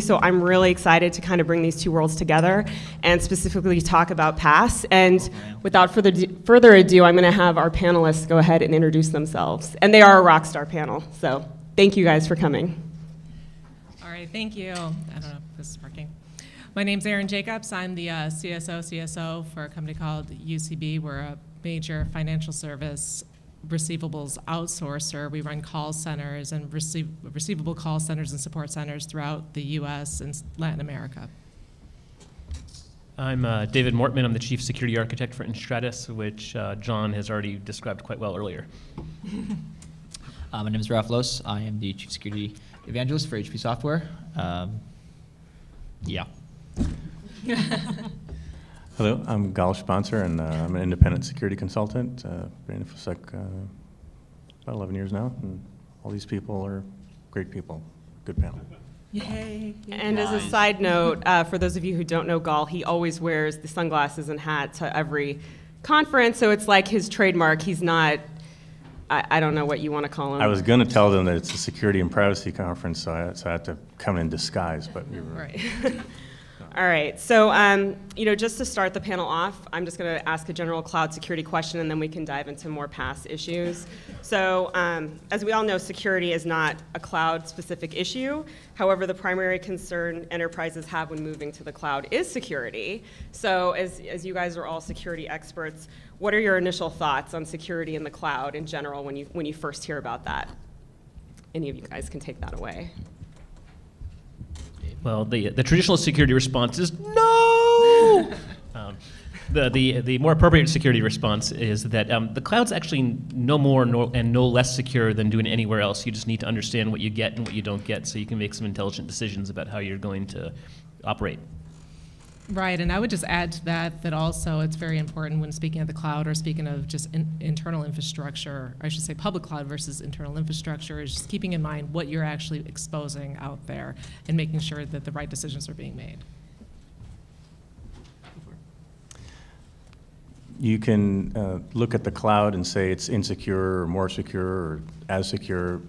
So I'm really excited to kind of bring these two worlds together and specifically talk about PaaS. And without further ado, I'm going to have our panelists go ahead and introduce themselves. And they are a rock star panel. So thank you guys for coming. All right, thank you. I don't know if this is working. My name's Erin Jacobs. I'm the CSO for a company called UCB. We're a major financial service receivables outsourcer. We run call centers and receivable call centers and support centers throughout the US and Latin America. I'm David Mortman. I'm the Chief Security Architect for enStratus, which John has already described quite well earlier. My name is Rafal Los. I am the Chief Security Evangelist for HP Software. Hello, I'm Gal Shpantzer, and I'm an independent security consultant. Been in InfoSec about 11 years now, and all these people are great people. Good panel. Yay. And nice. As a side note, for those of you who don't know Gal, he always wears the sunglasses and hat to every conference, so it's like his trademark. He's not, I don't know what you want to call him. I was going to tell them that it's a security and privacy conference, so I had to come in disguise, but we were right. All right, so you know, just to start the panel off, I'm just going to ask a general cloud security question, and then we can dive into more PaaS issues. So as we all know, security is not a cloud-specific issue. However, the primary concern enterprises have when moving to the cloud is security. So as you guys are all security experts, what are your initial thoughts on security in the cloud in general when you first hear about that? Any of you guys can take that away. Well, the traditional security response is no. The more appropriate security response is that the cloud's actually no more and no less secure than doing anywhere else. You just need to understand what you get and what you don't get, so you can make some intelligent decisions about how you're going to operate. Right, and I would just add to that that also it's very important when speaking of the cloud or speaking of just internal infrastructure, or I should say public cloud versus internal infrastructure, is just keeping in mind what you're actually exposing out there and making sure that the right decisions are being made. You can look at the cloud and say it's insecure or more secure or as secure,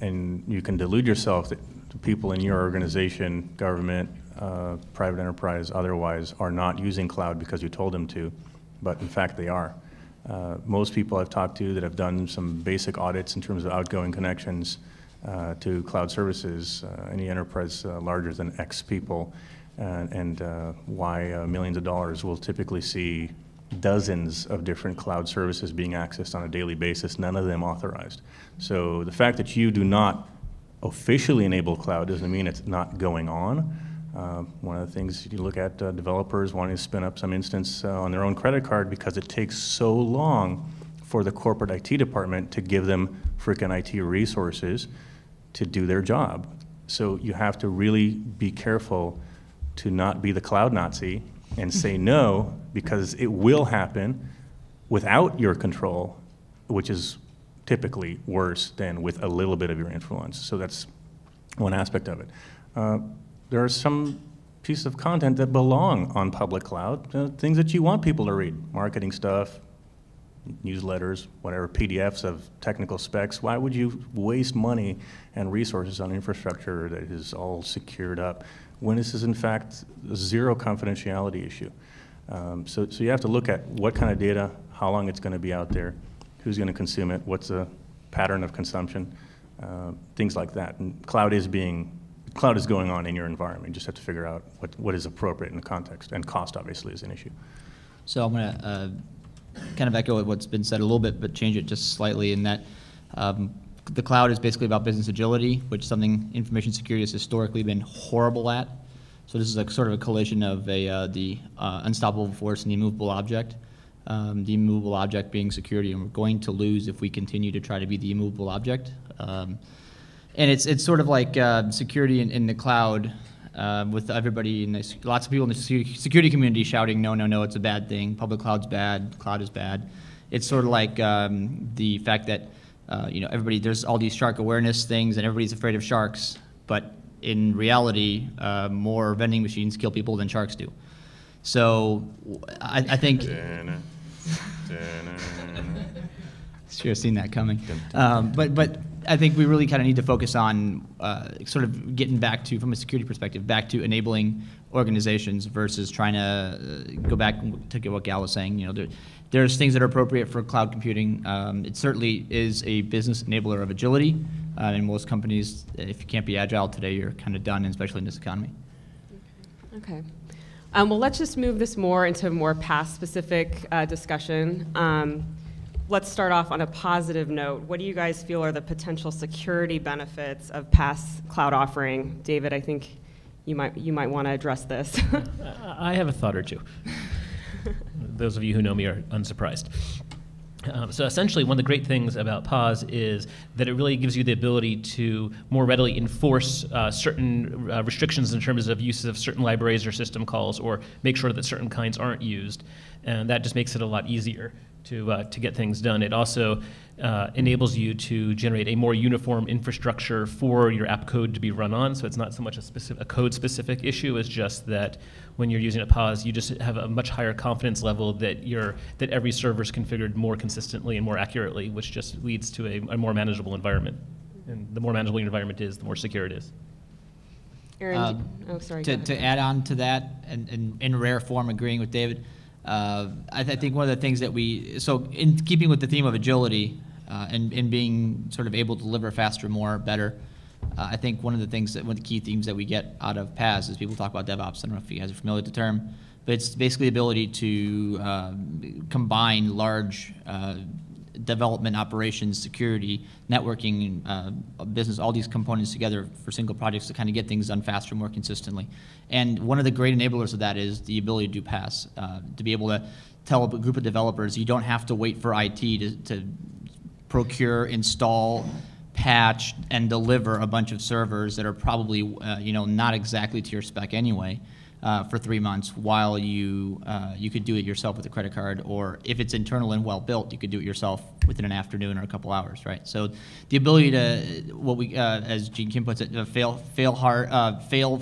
and you can delude yourself that people in your organization, government, private enterprise, otherwise, are not using cloud because you told them to, but in fact they are. Most people I've talked to that have done some basic audits in terms of outgoing connections to cloud services, any enterprise larger than X people, and why millions of dollars, will typically see dozens of different cloud services being accessed on a daily basis, none of them authorized. So the fact that you do not officially enable cloud doesn't mean it's not going on. One of the things you look at, developers wanting to spin up some instance on their own credit card because it takes so long for the corporate IT department to give them freaking IT resources to do their job. So you have to really be careful to not be the cloud Nazi and say no, because it will happen without your control, which is typically worse than with a little bit of your influence. So that's one aspect of it. There are some pieces of content that belong on public cloud, things that you want people to read, marketing stuff, newsletters, whatever, PDFs of technical specs. Why would you waste money and resources on infrastructure that is all secured up when this is in fact a zero confidentiality issue? So you have to look at what kind of data, how long it's going to be out there, who's going to consume it, what's the pattern of consumption, things like that. And cloud is going on in your environment. You just have to figure out what is appropriate in the context, and cost obviously is an issue. So I'm going to kind of echo what's been said a little bit, but change it just slightly in that the cloud is basically about business agility, which is something information security has historically been horrible at. So this is like sort of a collision of the unstoppable force and the immovable object. The immovable object being security, and we're going to lose if we continue to try to be the immovable object. And it's sort of like security in the cloud, with everybody, lots of people in the security community shouting, no, no, no, it's a bad thing, public cloud's bad, cloud is bad. It's sort of like the fact that you know, everybody, there's all these shark awareness things and everybody's afraid of sharks, but in reality, more vending machines kill people than sharks do. So I think... Sure, seen that coming. But I think we really kind of need to focus on sort of getting back to, from a security perspective, back to enabling organizations versus trying to go back to what Gal was saying. You know, there's things that are appropriate for cloud computing. It certainly is a business enabler of agility. In most companies, if you can't be agile today, you're kind of done, especially in this economy. Okay. Well, let's just move this more into more PaaS-specific discussion. Let's start off on a positive note. What do you guys feel are the potential security benefits of PaaS cloud offering? David, I think you might want to address this. I have a thought or two. Those of you who know me are unsurprised. So essentially, one of the great things about PaaS is that it really gives you the ability to more readily enforce certain restrictions in terms of uses of certain libraries or system calls, or make sure that certain kinds aren't used. And that just makes it a lot easier to get things done. It also enables you to generate a more uniform infrastructure for your app code to be run on, so it's not so much a code-specific issue as just that when you're using a PaaS, you just have a much higher confidence level that every server is configured more consistently and more accurately, which just leads to a more manageable environment. And the more manageable your environment is, the more secure it is. Erin, oh, sorry. To add on to that, and in rare form agreeing with David, I think one of the things that so in keeping with the theme of agility and being sort of able to deliver faster, more, better, I think one of the key themes that we get out of PaaS is people talk about DevOps. I don't know if you guys are familiar with the term, but it's basically the ability to combine large development, operations, security, networking, business, all these components together for single projects to kind of get things done faster, more consistently. And one of the great enablers of that is the ability to do PaaS, to be able to tell a group of developers you don't have to wait for IT to procure, install, patch, and deliver a bunch of servers that are probably you know, not exactly to your spec anyway. For 3 months, while you could do it yourself with a credit card, or if it's internal and well built, you could do it yourself within an afternoon or a couple hours, right? So the ability to what we, as Gene Kim puts it, fail hard, fail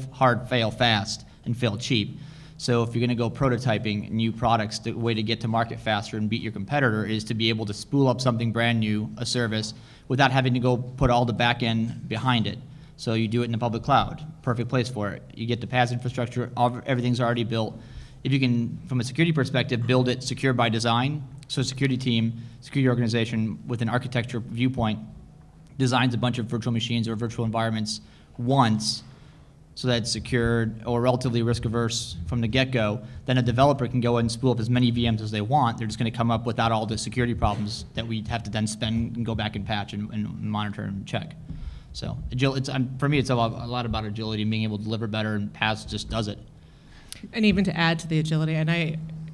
fast, and fail cheap. So if you're going to go prototyping new products, the way to get to market faster and beat your competitor is to be able to spool up something brand new, a service, without having to go put all the back end behind it. So you do it in the public cloud, perfect place for it. You get the PaaS infrastructure, everything's already built. If you can, from a security perspective, build it secure by design, so a security team, security organization with an architecture viewpoint designs a bunch of virtual machines or virtual environments once, so that it's secured or relatively risk-averse from the get-go, then a developer can go and spool up as many VMs as they want. They're just going to come up without all the security problems that we have to then spend and go back and patch and monitor and check. So for me, it's a lot about agility and being able to deliver better, and PaaS just does it. And even to add to the agility, and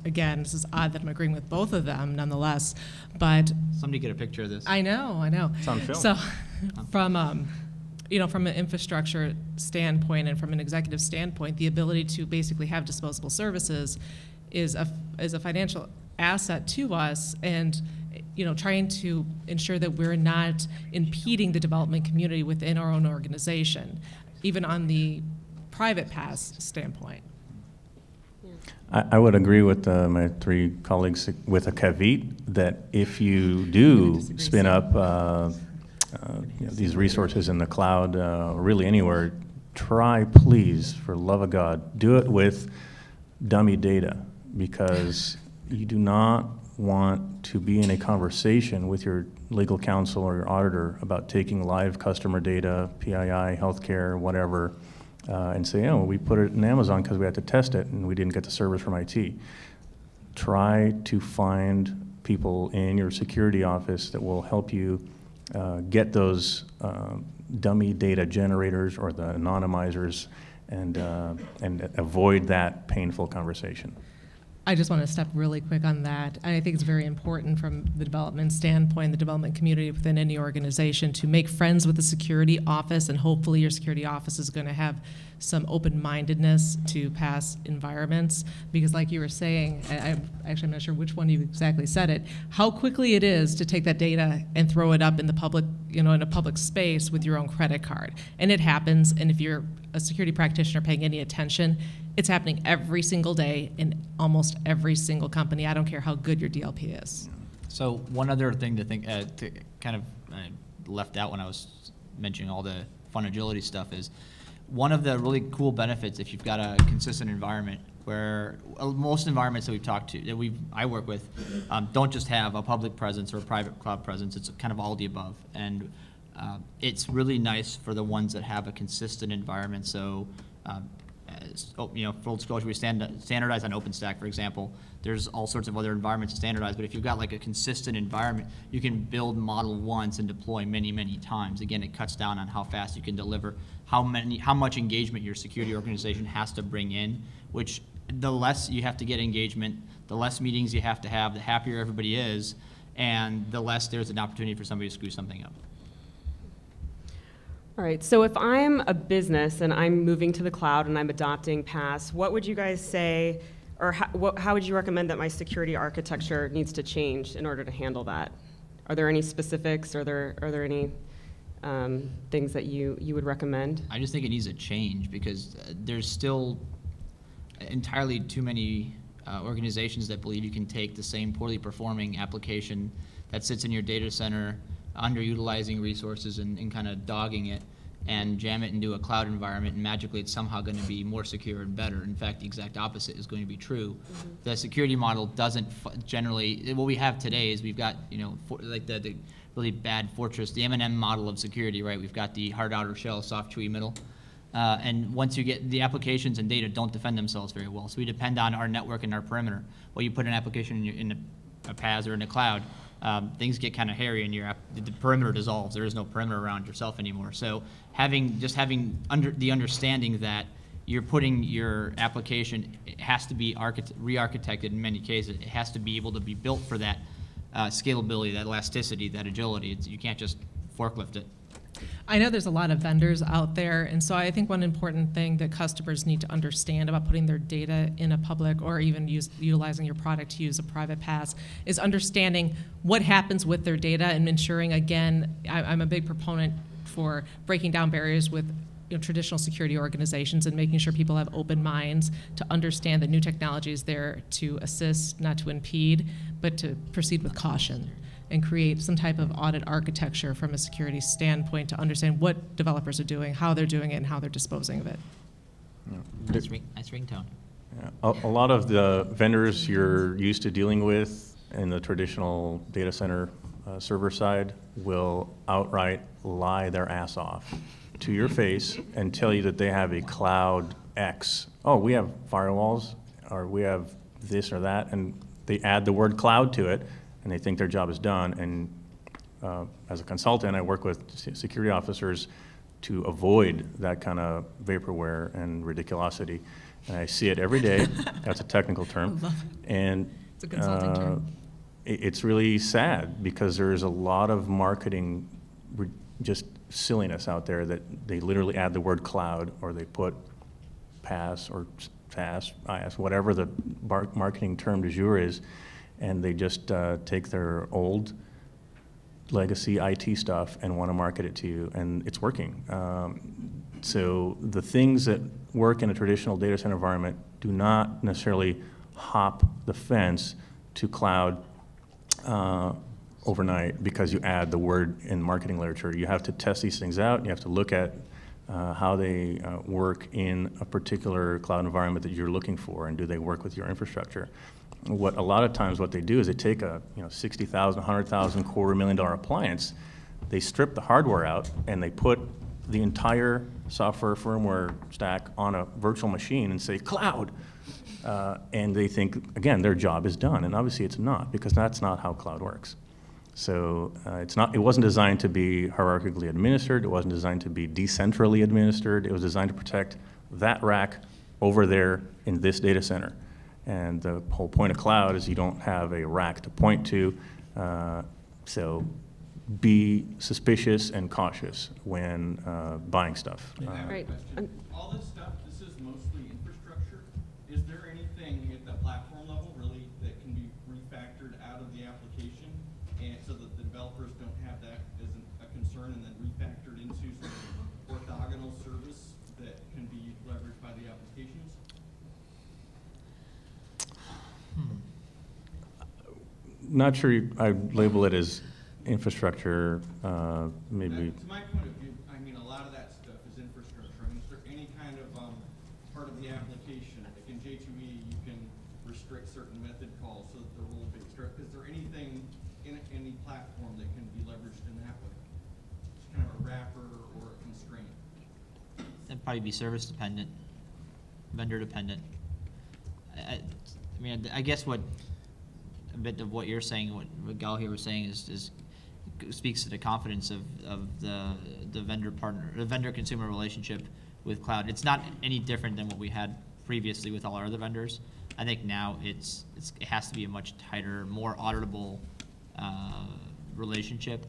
again, this is odd that I'm agreeing with both of them nonetheless, but... Somebody get a picture of this. I know. It's on film. So you know, from an infrastructure standpoint and from an executive standpoint, the ability to basically have disposable services is a financial asset to us, and you know, trying to ensure that we're not impeding the development community within our own organization, even on the private PaaS standpoint. I would agree with my three colleagues with a caveat that if you do spin up you know, these resources in the cloud, really anywhere, try, please, for love of God, do it with dummy data, because you do not want to be in a conversation with your legal counsel or your auditor about taking live customer data, PII, healthcare, whatever, and say, oh, we put it in Amazon because we had to test it and we didn't get the service from IT. Try to find people in your security office that will help you get those dummy data generators or the anonymizers and avoid that painful conversation. I just want to step really quick on that. I think it's very important from the development standpoint, the development community within any organization, to make friends with the security office, and hopefully your security office is going to have some open-mindedness to PaaS environments, because like you were saying, I'm not sure which one you exactly said it, how quickly it is to take that data and throw it up in the public, you know, in a public space with your own credit card. And it happens, and if you're a security practitioner paying any attention, it's happening every single day in almost every single company. I don't care how good your DLP is. So one other thing to think, to kind of left out when I was mentioning all the fun agility stuff is one of the really cool benefits if you've got a consistent environment where most environments that we've talked to, that I work with, don't just have a public presence or a private cloud presence. It's kind of all the above. And it's really nice for the ones that have a consistent environment. So, you know, full disclosure, we standardize on OpenStack, for example. There's all sorts of other environments to standardize, but if you've got like a consistent environment, you can build model once and deploy many, many times. Again, it cuts down on how fast you can deliver, how much engagement your security organization has to bring in, which the less you have to get engagement, the less meetings you have to have, the happier everybody is, and the less there's an opportunity for somebody to screw something up. All right, so if I'm a business and I'm moving to the cloud and I'm adopting PaaS, what would you guys say, or how would you recommend that my security architecture needs to change in order to handle that? Are there any specifics? Are there any things that you would recommend? I just think it needs a change because there's still entirely too many organizations that believe you can take the same poorly performing application that sits in your data center, underutilizing resources and kind of dogging it, and jam it into a cloud environment, and magically it's somehow going to be more secure and better. In fact, the exact opposite is going to be true. Mm-hmm. The security model doesn't generally, what we have today is we've got, you know, like the really bad fortress, the M&M model of security, right? We've got the hard outer shell, soft chewy middle. And once you get the applications and data don't defend themselves very well. So we depend on our network and our perimeter. Well, you put an application in a PaaS or in a cloud, things get kind of hairy and your the perimeter dissolves. There is no perimeter around yourself anymore. So having the understanding that you're putting your application, it has to be re-architected in many cases. It has to be able to be built for that scalability, that elasticity, that agility. You can't just forklift it. I know there's a lot of vendors out there, and so I think one important thing that customers need to understand about putting their data in a public or even utilizing your product to use a private PaaS is understanding what happens with their data and ensuring, again, I'm a big proponent for breaking down barriers with traditional security organizations and making sure people have open minds to understand that new technology is there to assist, not to impede, but to proceed with caution, and create some type of audit architecture from a security standpoint to understand what developers are doing, how they're doing it, and how they're disposing of it. Yeah. Nice ringtone. Yeah. A lot of the vendors you're used to dealing with in the traditional data center server side will outright lie their ass off to your face and tell you that they have a Cloud X. Oh, we have firewalls, or we have this or that, and they add the word cloud to it, and they think their job is done. And as a consultant, I work with security officers to avoid that kind of vaporware and ridiculosity. And I see it every day. That's a technical term. And it's a consulting term. It's really sad because there's a lot of marketing just silliness out there that they literally add the word cloud, or they put PaaS or PaaS, IaaS, whatever the marketing term du jour is, and they just take their old legacy IT stuff and want to market it to you, and it's working. So the things that work in a traditional data center environment do not necessarily hop the fence to cloud overnight because you add the word in marketing literature. You have to test these things out. You have to look at how they work in a particular cloud environment that you're looking for, and do they work with your infrastructure. What a lot of times what they do is they take a 60,000, 100,000, $250,000 appliance, they strip the hardware out, and they put the entire software firmware stack on a virtual machine and say cloud, and they think again their job is done, and obviously it's not, because that's not how cloud works. So it wasn't designed to be hierarchically administered. It wasn't designed to be decentrally administered. It was designed to protect that rack over there in this data center. And the whole point of cloud is you don't have a rack to point to. So be suspicious and cautious when buying stuff. Right. All this stuff, this is mostly infrastructure. Is there anything at the platform level really that can be refactored out of the application, and so that the developers don't have that as a concern, and then refactored into some orthogonal service that can be leveraged by the applications? Not sure I'd label it as infrastructure, maybe. To my point of view, I mean, a lot of that stuff is infrastructure. I mean, is there any kind of part of the application? Like in J2E, you can restrict certain method calls so that they're a little bit strict. Is there anything in any platform that can be leveraged in that way? It's kind of a wrapper or a constraint. That'd probably be service dependent, vendor dependent. I mean, I guess what a bit of what you're saying, what Gal here was saying, is speaks to the confidence of the vendor partner, the vendor consumer relationship with cloud. It's not any different than what we had previously with all our other vendors. I think now it has to be a much tighter, more auditable relationship.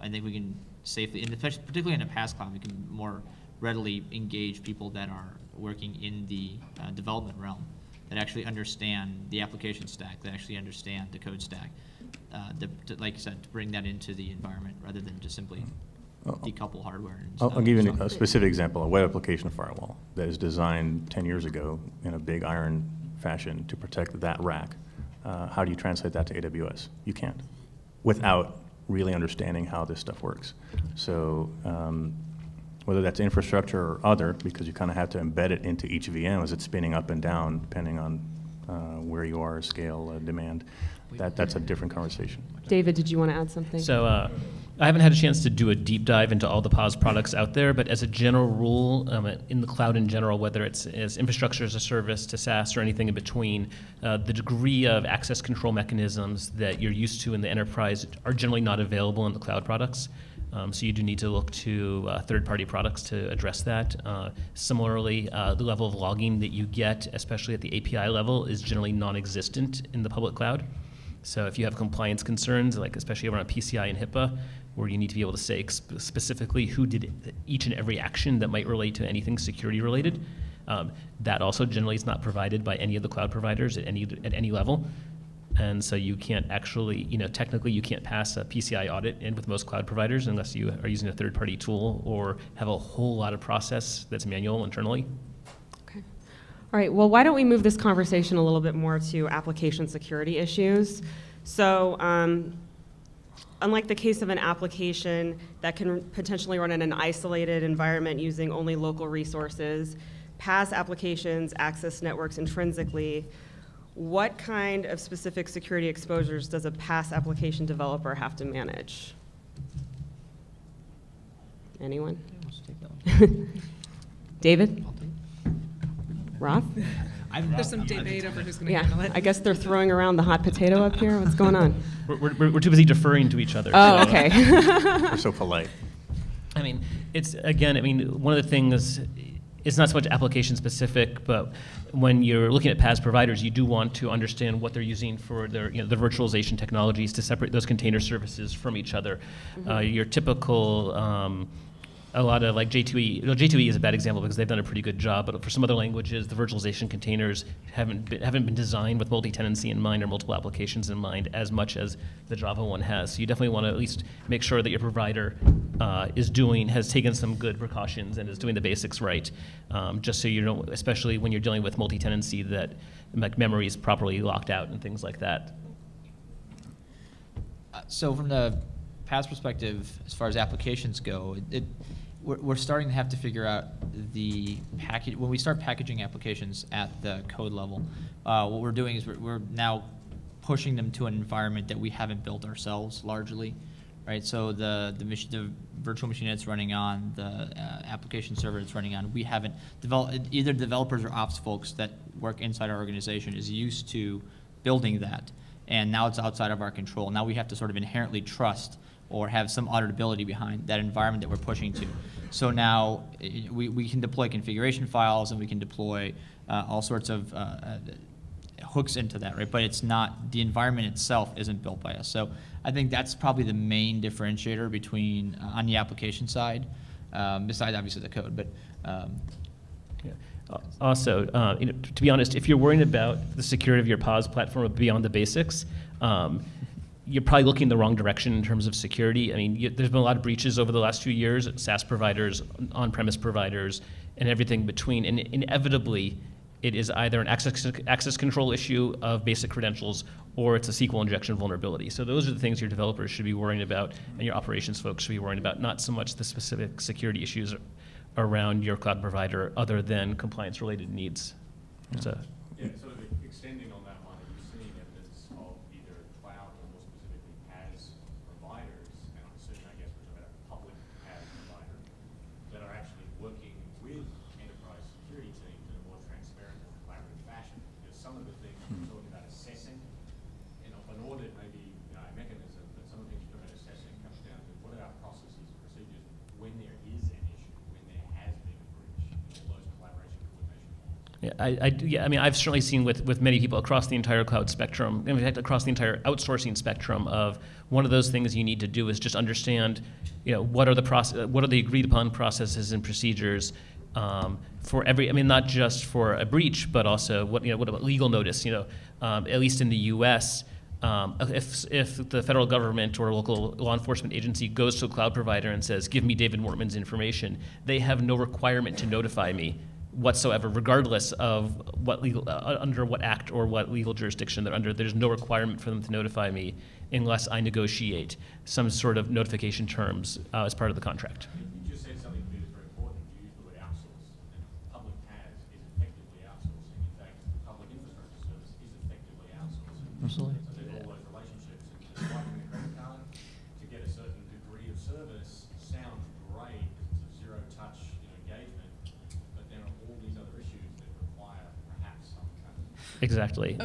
I think we can safely, and particularly in the PaaS cloud, we can more readily engage people that are working in the development realm, that actually understand the application stack, that actually understand the code stack, like you said, to bring that into the environment rather than just simply decouple hardware. And I'll give you a specific example, a web application firewall that is designed 10 years ago in a big iron fashion to protect that rack. How do you translate that to AWS? You can't, without really understanding how this stuff works. So whether that's infrastructure or other, because you kind of have to embed it into each VM as it's spinning up and down, depending on where you are, scale, demand. That's a different conversation. David, did you want to add something? So I haven't had a chance to do a deep dive into all the PaaS products out there, but as a general rule, in the cloud in general, whether it's as infrastructure as a service to SaaS or anything in between, the degree of access control mechanisms that you're used to in the enterprise are generally not available in the cloud products. So you do need to look to third-party products to address that. Similarly, the level of logging that you get, especially at the API level, is generally non-existent in the public cloud. So if you have compliance concerns, like especially around PCI and HIPAA, where you need to be able to say specifically who did each and every action that might relate to anything security-related, that also generally is not provided by any of the cloud providers at any level. And so you can't actually, technically you can't pass a PCI audit in with most cloud providers unless you are using a third-party tool or have a whole lot of process that's manual internally. Okay. All right, well, why don't we move this conversation a little bit more to application security issues? So unlike the case of an application that can potentially run in an isolated environment using only local resources, PaaS applications access networks intrinsically. What kind of specific security exposures does a PaaS application developer have to manage? Anyone? David? Roth? There's some debate over who's going to handle it. I guess they're throwing around the hot potato up here. What's going on? We're too busy deferring to each other. Oh, so. Okay. We're so polite. I mean, one of the things. It's not so much application specific, but when you're looking at PaaS providers, you do want to understand what they're using for their, the virtualization technologies to separate those container services from each other. Mm-hmm. Your typical, a lot of like J2E, J2E is a bad example because they've done a pretty good job, but for some other languages, the virtualization containers haven't been designed with multi-tenancy in mind or multiple applications in mind as much as the Java one has. So you definitely want to at least make sure that your provider has taken some good precautions and is doing the basics right, just so you don't, especially when you're dealing with multi-tenancy, that like memory is properly locked out and things like that. So from the PaaS perspective, as far as applications go, we're starting to have to figure out the package. When we start packaging applications at the code level, what we're doing is we're now pushing them to an environment that we haven't built ourselves largely. Right, so the virtual machine that's running on, the application server that's running on, we haven't developed, either developers or ops folks that work inside our organization is used to building that, and now it's outside of our control. Now we have to sort of inherently trust or have some auditability behind that environment that we're pushing to. So now we can deploy configuration files and we can deploy all sorts of hooks into that, right? But it's not, the environment itself isn't built by us. So I think that's probably the main differentiator between, on the application side, besides obviously the code, but. Yeah. Also, to be honest, if you're worrying about the security of your PaaS platform beyond the basics, you're probably looking in the wrong direction in terms of security. I mean, there's been a lot of breaches over the last few years, SaaS providers, on-premise providers, and everything between, and inevitably, it is either an access control issue of basic credentials, or it's a SQL injection vulnerability. So those are the things your developers should be worrying about, and your operations folks should be worrying about, not so much the specific security issues around your cloud provider other than compliance-related needs. Yeah. So, yeah, sort of extending on that one, are you seeing evidence of either cloud or more specifically PaaS providers, and I'm assuming, I guess, we're talking about a public PaaS provider, that are actually working with enterprise security teams in a more transparent and collaborative fashion? Because some of the things we're talking about assessing, you know, an audit may be a mechanism, but some of the things you're talking about assessing comes down to what are our processes and procedures when there is an issue. Yeah, I mean, I've certainly seen with many people across the entire cloud spectrum, in fact, across the entire outsourcing spectrum, of one of those things you need to do is just understand, you know, what are the agreed upon processes and procedures for every, I mean, not just for a breach, but also what about legal notice? You know, at least in the U.S., if the federal government or local law enforcement agency goes to a cloud provider and says, "Give me David Mortman's information," they have no requirement to notify me whatsoever, regardless of what legal, under what act or what legal jurisdiction they're under. There's no requirement for them to notify me unless I negotiate some sort of notification terms as part of the contract. You just said something that is very important. You use the word outsource, and public PaaS is effectively outsourcing. In fact, public infrastructure service is effectively outsourcing. Absolutely. So there's all those relationships. It's like with a credit card, to get a certain degree of service sounds great, it's a zero-touch engagement. Exactly.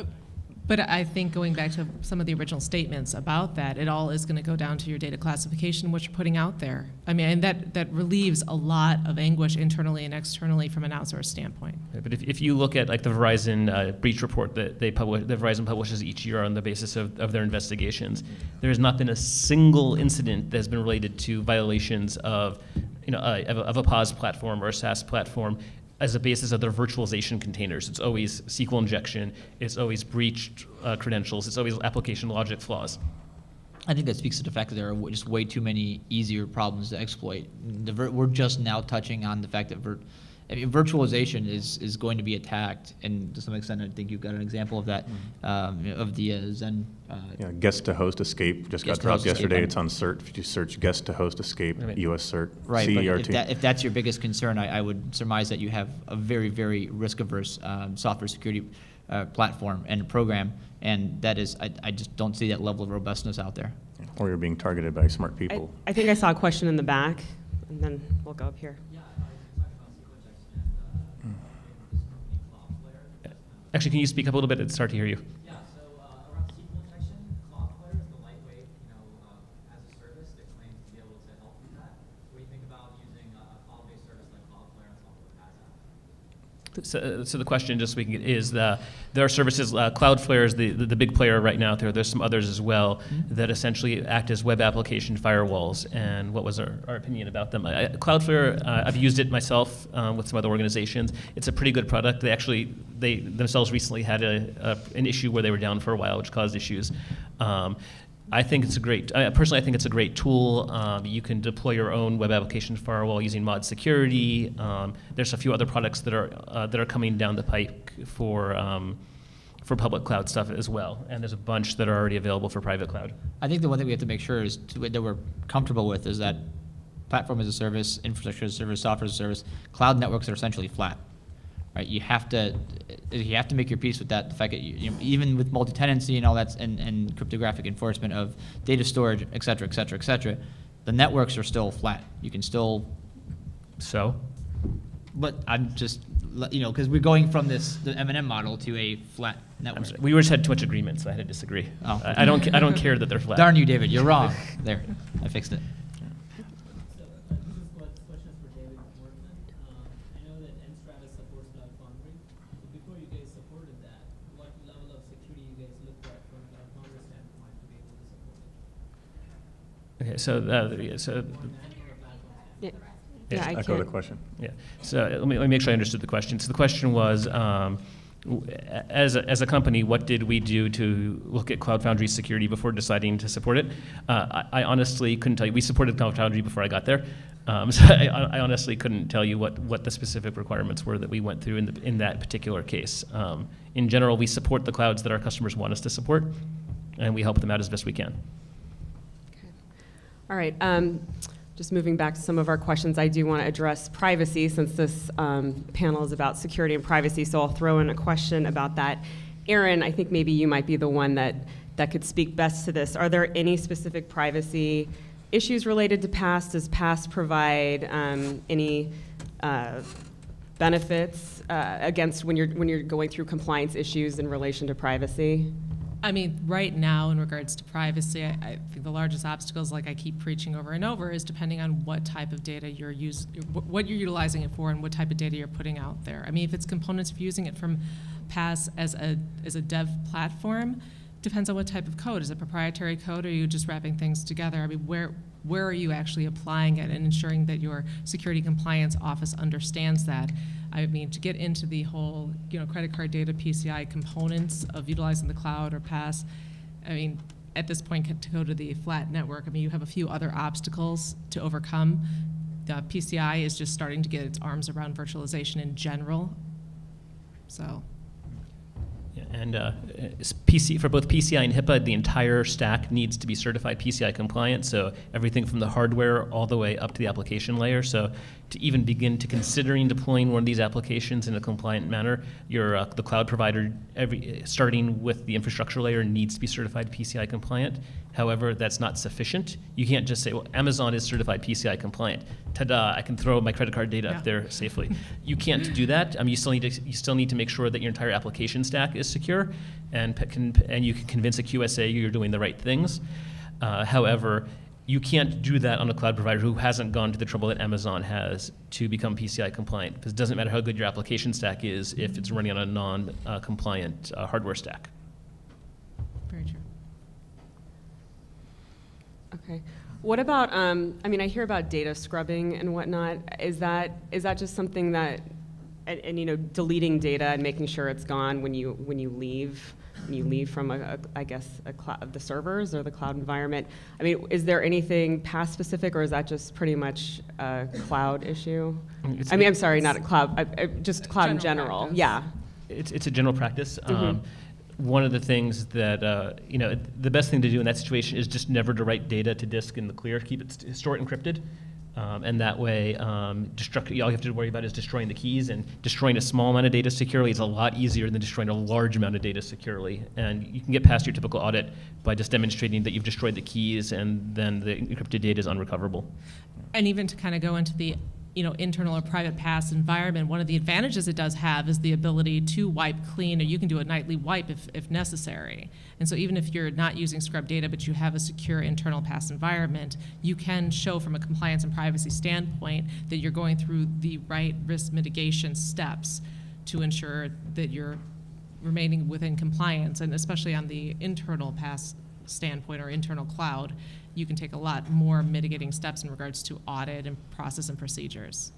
But I think going back to some of the original statements about that, it all is going to go down to your data classification, what you're putting out there. I mean, and that relieves a lot of anguish internally and externally from an outsourced standpoint. Yeah, but if you look at like the Verizon breach report that they publish, that Verizon publishes each year on the basis of their investigations, there has not been a single incident that has been related to violations of, a PaaS platform or a SaaS platform as a basis of their virtualization containers. It's always SQL injection, it's always breached credentials, it's always application logic flaws. I think that speaks to the fact that there are just way too many easier problems to exploit. We're just now touching on the fact that virtualization is going to be attacked, and to some extent I think you've got an example of that, of the Zen. Yeah, guest to host escape just got dropped yesterday. Escape. It's on CERT. If you search guest to host escape, I mean, US CERT, right, CERT. If that's your biggest concern, I would surmise that you have a very, very risk-averse software security platform and program, and that is, I just don't see that level of robustness out there. Or you're being targeted by smart people. I think I saw a question in the back, and then we'll go up here. Yeah. Actually, can you speak up a little bit? It's hard to hear you. Yeah, so around SQL injection, Cloudflare is the lightweight, as a service that claims to be able to help with that. What do you think about using a cloud-based service like Cloudflare on top of PaaS? So the question, just so we can get, is there are services, Cloudflare is the big player right now. There's some others as well that essentially act as web application firewalls. And what was our opinion about them? Cloudflare, I've used it myself with some other organizations. It's a pretty good product. They themselves recently had an issue where they were down for a while, which caused issues. I think it's a great, personally I think it's a great tool. You can deploy your own web application firewall using mod security. There's a few other products that are coming down the pike for public cloud stuff as well. And there's a bunch that are already available for private cloud. I think the one thing we have to make sure is that we're comfortable with is that platform as a service, infrastructure as a service, software as a service, cloud networks are essentially flat. Right, you have to make your peace with that. The fact that even with multi-tenancy and all that, and cryptographic enforcement of data storage, et cetera, et cetera, et cetera, the networks are still flat. You can still. So. But I'm just, because we're going from the M&M model to a flat network. Sorry, we just had too much agreement, so I had to disagree. Oh. I don't care that they're flat. Darn you, David! You're wrong. There, I fixed it. Okay, so yeah, I echo the question. Yeah, so let me make sure I understood the question. So the question was, as a company, what did we do to look at Cloud Foundry security before deciding to support it? I honestly couldn't tell you. We supported Cloud Foundry before I got there. So I honestly couldn't tell you what the specific requirements were that we went through in that particular case. In general, we support the clouds that our customers want us to support, and we help them out as best we can. Okay. All right. Just moving back to some of our questions, I do want to address privacy, since this panel is about security and privacy, so I'll throw in a question about that. Erin, I think maybe you might be the one that could speak best to this. Are there any specific privacy issues related to PaaS? Does PaaS provide any benefits against when you're going through compliance issues in relation to privacy? I mean, right now in regards to privacy, I think the largest obstacles, like I keep preaching over and over, is depending on what type of data you're what you're utilizing it for, and what type of data you're putting out there. I mean, if it's components, if you're using it from PaaS as a dev platform, depends on what type of code. Is it proprietary code, or are you just wrapping things together? I mean, where are you actually applying it, and ensuring that your security compliance office understands that? I mean, to get into the whole, credit card data, PCI components of utilizing the cloud or PaaS, I mean, at this point, to go to the flat network, I mean, you have a few other obstacles to overcome. The PCI is just starting to get its arms around virtualization in general, so. And for both PCI and HIPAA, the entire stack needs to be certified PCI compliant, so everything from the hardware all the way up to the application layer. So to even begin to considering deploying one of these applications in a compliant manner, the cloud provider, starting with the infrastructure layer, needs to be certified PCI compliant. However, that's not sufficient. You can't just say, well, Amazon is certified PCI compliant. Ta-da, I can throw my credit card data up there safely. You can't do that. I mean, you still need to make sure that your entire application stack is secure, and you can convince a QSA you're doing the right things. However, you can't do that on a cloud provider who hasn't gone to the trouble that Amazon has to become PCI compliant, because it doesn't matter how good your application stack is if it's running on a non-compliant hardware stack. Very true. Okay. What about, I mean, I hear about data scrubbing and whatnot. Is that just something that, and deleting data and making sure it's gone when you leave from I guess the servers or the cloud environment? I mean, is there anything PaaS specific, or is that just pretty much a cloud issue? I mean, I'm sorry, not a cloud, just cloud in general. Yeah. It's a general practice. One of the things that, the best thing to do in that situation is just never to write data to disk in the clear. Store it encrypted. And that way, all you have to worry about is destroying the keys, and destroying a small amount of data securely is a lot easier than destroying a large amount of data securely. And you can get past your typical audit by just demonstrating that you've destroyed the keys, and then the encrypted data is unrecoverable. And even to kind of go into the internal or private PaaS environment, one of the advantages it does have is the ability to wipe clean, or you can do a nightly wipe if necessary. And so even if you're not using scrub data, but you have a secure internal PaaS environment, you can show from a compliance and privacy standpoint that you're going through the right risk mitigation steps to ensure that you're remaining within compliance. And especially on the internal PaaS standpoint or internal cloud, you can take a lot more mitigating steps in regards to audit and process and procedures.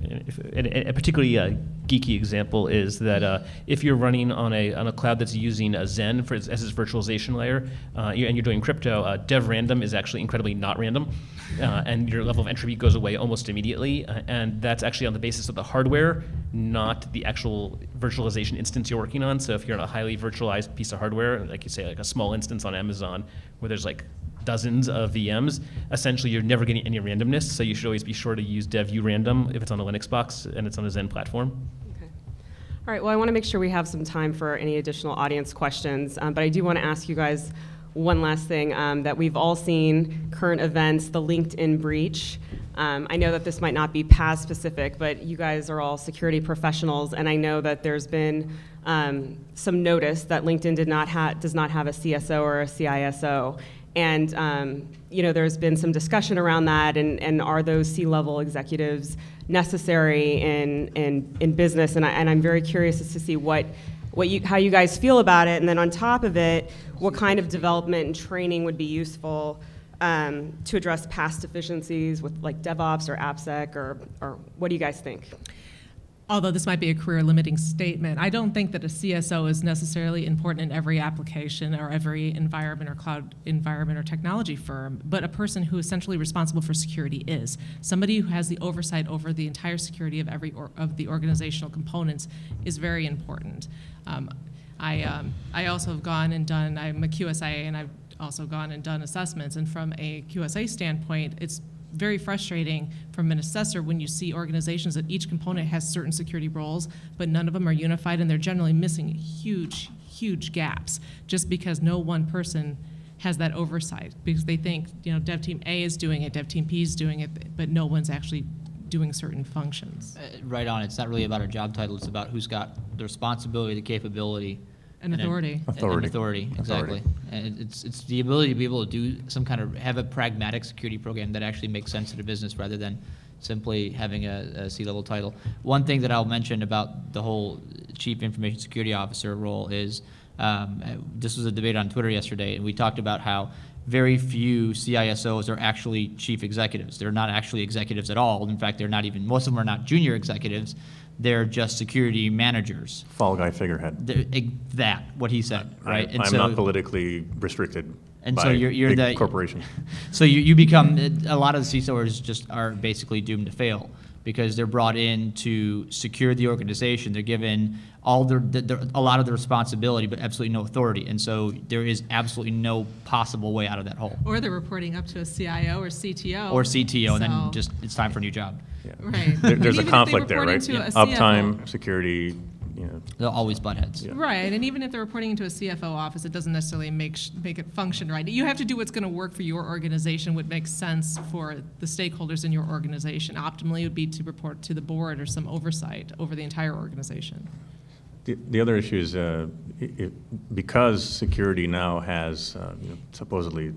And a particularly geeky example is that if you're running on a cloud that's using a Zen as its virtualization layer, and you're doing crypto, dev random is actually incredibly not random, and your level of entropy goes away almost immediately, and that's actually on the basis of the hardware, not the actual virtualization instance you're working on. So if you're on a highly virtualized piece of hardware, like you say, like a small instance on Amazon, where there's like dozens of VMs, essentially you're never getting any randomness, so you should always be sure to use dev-urandom if it's on a Linux box and it's on a Zen platform. Okay. All right, well, I want to make sure we have some time for any additional audience questions, but I do want to ask you guys one last thing that we've all seen, current events, the LinkedIn breach. I know that this might not be PaaS specific, but you guys are all security professionals, and I know that there's been some notice that LinkedIn does not have a CSO or a CISO. And there's been some discussion around that, and are those C-level executives necessary in business? And I'm very curious as to see how you guys feel about it, and then on top of it, what kind of development and training would be useful to address past deficiencies with like DevOps or AppSec, or what do you guys think? although this might be a career-limiting statement, I don't think that a CSO is necessarily important in every application or every environment or cloud environment or technology firm, but a person who is essentially responsible for security is. Somebody who has the oversight over the entire security of every of the organizational components is very important. I also have gone and done, I'm a QSA, and I've also gone and done assessments, and from a QSA standpoint, it's very frustrating from an assessor when you see organizations that each component has certain security roles, but none of them are unified, and they're generally missing huge, huge gaps just because no one person has that oversight, because they think, you know, dev team A is doing it, dev team P is doing it, but no one's actually doing certain functions. Right on. It's not really about a job title. It's about who's got the responsibility, the capability, and authority. Authority, exactly. And it's the ability to be able to do some kind of, have a pragmatic security program that actually makes sense to the business rather than simply having a C-level title. One thing that I'll mention about the whole Chief Information Security Officer role is, this was a debate on Twitter yesterday, and we talked about how very few CISOs are actually chief executives. They're not actually executives at all. In fact, they're not even, most of them are not junior executives. They're just security managers. Fall guy figurehead. That, what he said, right? And I'm so, not politically restricted and by so you're big the corporation. So you become, a lot of the CISOs just are basically doomed to fail, because they're brought in to secure the organization. They're given all a lot of the responsibility, but absolutely no authority. And so there is absolutely no possible way out of that hole. Or they're reporting up to a CIO or CTO. Or CTO, so. And then just it's time for a new job. Yeah. Right. There's a conflict there, right? Yeah. Uptime, security. You know. They'll always butt heads. Yeah. Right, and even if they're reporting into a CFO office, it doesn't necessarily make it function right. You have to do what's going to work for your organization, what makes sense for the stakeholders in your organization. Optimally, it would be to report to the board or some oversight over the entire organization. The other issue is because security now has you know, supposedly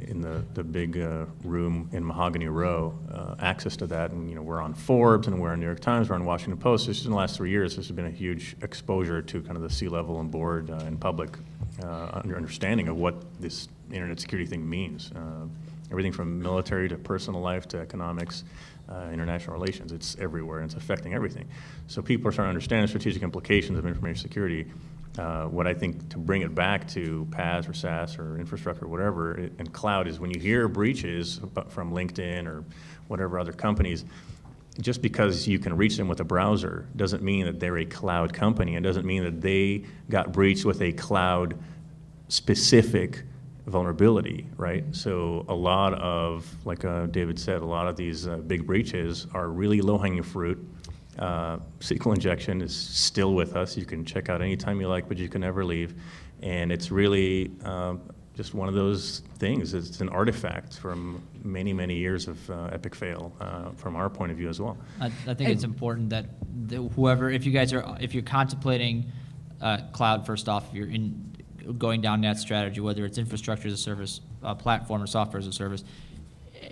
in the big room in Mahogany Row, access to that, and you know, we're on Forbes, and we're on New York Times, we're on Washington Post. Just in the last 3 years, this has been a huge exposure to kind of the C-level and board and public understanding of what this internet security thing means. Everything from military to personal life to economics, international relations, it's everywhere, and it's affecting everything. So people are starting to understand the strategic implications of information security. What I think to bring it back to PaaS or SaaS or infrastructure or whatever, and cloud, is when you hear breaches from LinkedIn or whatever other companies, just because you can reach them with a browser doesn't mean that they're a cloud company, and doesn't mean that they got breached with a cloud-specific vulnerability, right? So a lot of, like David said, a lot of these big breaches are really low-hanging fruit. SQL injection is still with us. You can check out anytime you like, but you can never leave. And it's really just one of those things. It's an artifact from many, many years of epic fail from our point of view as well. I think it's important that whoever, if you're contemplating cloud, first off, if you're going down that strategy, whether it's infrastructure as a service, platform, or software as a service,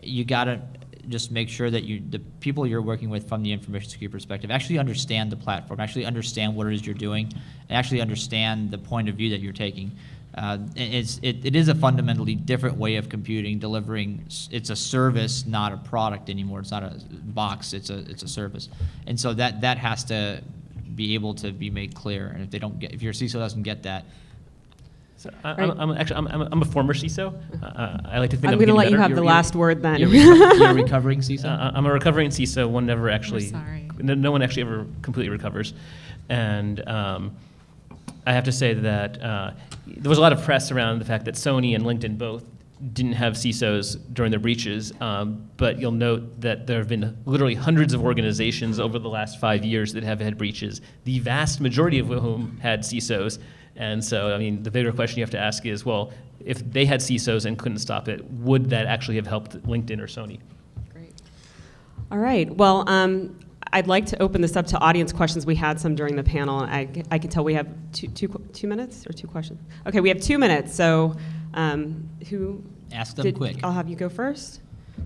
you gotta just make sure that the people you're working with from the information security perspective actually understand the platform, actually understand what it is you're doing, and actually understand the point of view that you're taking. It is a fundamentally different way of computing, delivering. It's a service, not a product anymore. It's not a box, it's a service. And so that has to be able to be made clear. And if your CISO doesn't get that, so I'm a former CISO. I like to think I'm going to let you have the last word then. You're a recovering CISO? I'm a recovering CISO. One never actually, no one actually ever completely recovers. And I have to say that there was a lot of press around the fact that Sony and LinkedIn both didn't have CISOs during their breaches, but you'll note that there have been literally hundreds of organizations over the last 5 years that have had breaches, the vast majority of whom had CISOs. And so, I mean, the bigger question you have to ask is, well, if they had CISOs and couldn't stop it, would that actually have helped LinkedIn or Sony? Great. All right. Well, I'd like to open this up to audience questions. We had some during the panel. I can tell we have two minutes or two questions. Okay, we have 2 minutes. So who? Ask them quick. I'll have you go first. You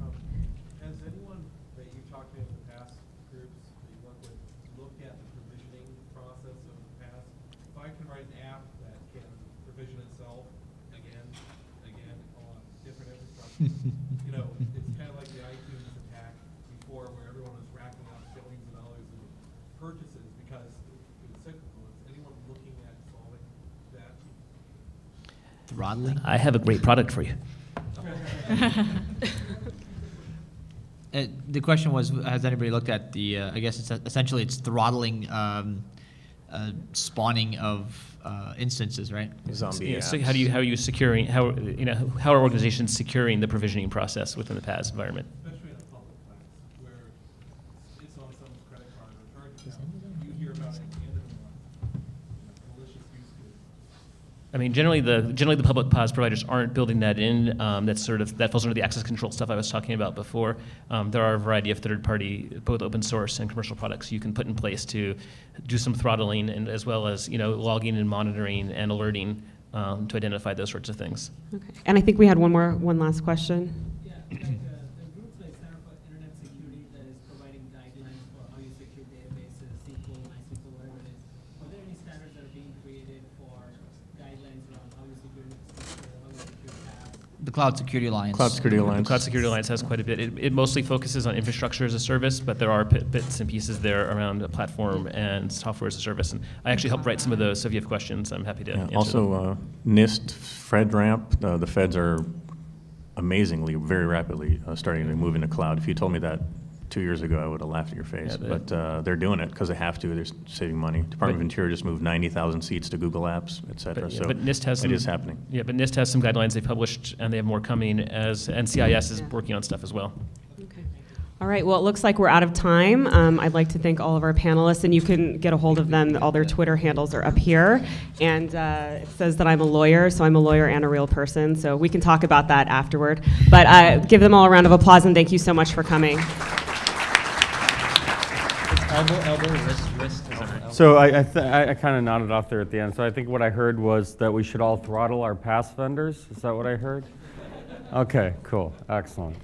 know, it's kind of like the iTunes attack before, where everyone was racking up billions of dollars in broadly? I have a great product for you. The question was, has anybody looked at the, I guess it's essentially it's throttling spawning of instances, right? Zombie. Yeah. So how are you securing, how are organizations securing the provisioning process within the PaaS environment? Especially on the public cloud, where it's on someone's credit card or target account. You hear about it at the end of the month. Malicious use case. I mean, generally the public PaaS providers aren't building that in. That's sort of, that falls under the access control stuff I was talking about before. There are a variety of third-party, both open source and commercial products you can put in place to do some throttling, and as well as logging and monitoring and alerting to identify those sorts of things. Okay. And I think we had one last question. Yeah, like, the group like Center for Internet Security that is providing guidelines for how you secure databases, SQL, MySQL, whatever it is. Are there any standards that are being created for guidelines around how you secure apps? The Cloud Security Alliance. Cloud Security Alliance. The Cloud Security Alliance has quite a bit. It mostly focuses on infrastructure as a service, but there are bits and pieces there around the platform and software as a service. And I actually helped write some of those, so if you have questions, I'm happy to answer also, them. NIST, FedRAMP, the feds are amazingly, very rapidly starting to move into cloud. If you told me that 2 years ago, I would have laughed at your face. Yeah, but they're doing it because they have to. They're saving money. Department of Interior just moved 90,000 seats to Google Apps, et cetera. But, yeah, so but NIST has it is happening. Yeah, but NIST has some guidelines they published, and they have more coming. As NCIS is working on stuff as well. Okay. All right. Well, it looks like we're out of time. I'd like to thank all of our panelists, and you can get a hold of them. All their Twitter handles are up here, and it says that I'm a lawyer, so I'm a lawyer and a real person. So we can talk about that afterward. But give them all a round of applause, and thank you so much for coming. Elbow, elbow, wrist, elbow. So I kind of nodded off there at the end. So I think what I heard was that we should all throttle our PaaS vendors. Is that what I heard? Okay, cool, excellent.